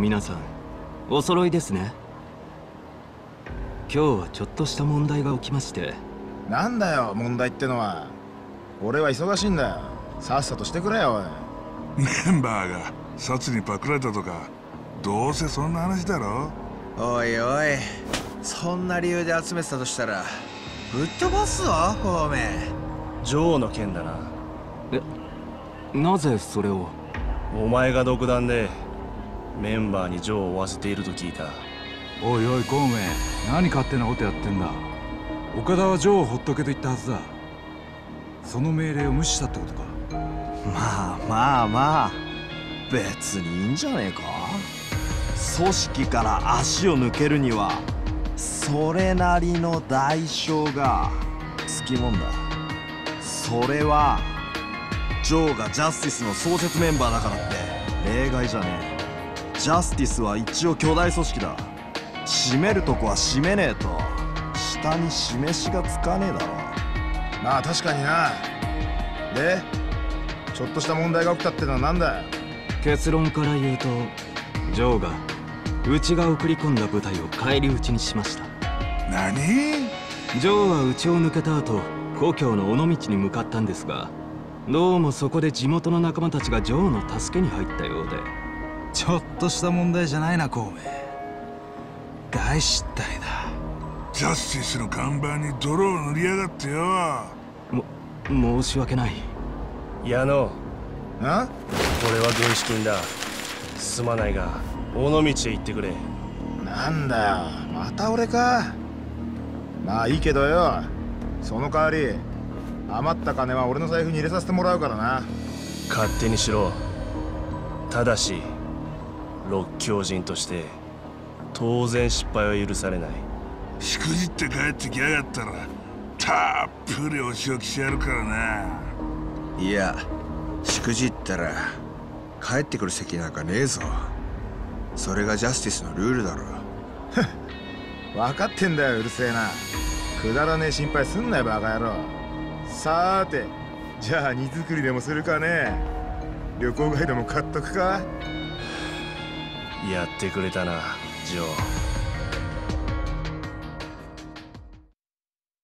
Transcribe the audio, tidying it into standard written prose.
皆さんお揃いですね。今日はちょっとした問題が起きまして。なんだよ問題ってのは。俺は忙しいんだよ。さっさとしてくれよ。おいメンバーが札にパクられたとか、どうせそんな話だろ。おいおい、そんな理由で集めてたとしたらぶっ飛ばすわ。おめえジョーの件だな。え、なぜそれを。お前が独断でメンバーにジョーを追わせていると聞いた。おいおい孔明、何勝手なことやってんだ。岡田はジョーをほっとけと言ったはずだ。その命令を無視したってことか。まあまあまあ別にいいんじゃねえか。組織から足を抜けるにはそれなりの代償がつきもんだ。それはジョーがジャスティスの創設メンバーだからって例外じゃねえ。ジャスティスは一応巨大組織だ。締めるとこは締めねえと下に示しがつかねえだろ。まあ確かにな。でちょっとした問題が起きたってのは何だよ。結論から言うとジョーがうちが送り込んだ部隊を返り討ちにしました。何？ジョーはうちを抜けた後故郷の尾道に向かったんですが、どうもそこで地元の仲間たちがジョーの助けに入ったようで。ちょっとした問題じゃないな孔明、大失態だ。ジャスティスの看板に泥を塗りやがってよ。申し訳ない。矢野。ん？これは軍資金だ。すまないが尾道へ行ってくれ。なんだよまた俺か。まあいいけどよ、その代わり余った金は俺の財布に入れさせてもらうからな。勝手にしろ。ただし六教人として当然失敗は許されない。しくじって帰ってきやがったらたっぷりお仕置きしてやるからな。いやしくじったら帰ってくる席なんかねえぞ。それがジャスティスのルールだろ。分かってんだようるせえな。くだらねえ心配すんなよバカ野郎。さーてじゃあ荷造りでもするかね。旅行ガイドも買っとくか。やってくれたなジョー。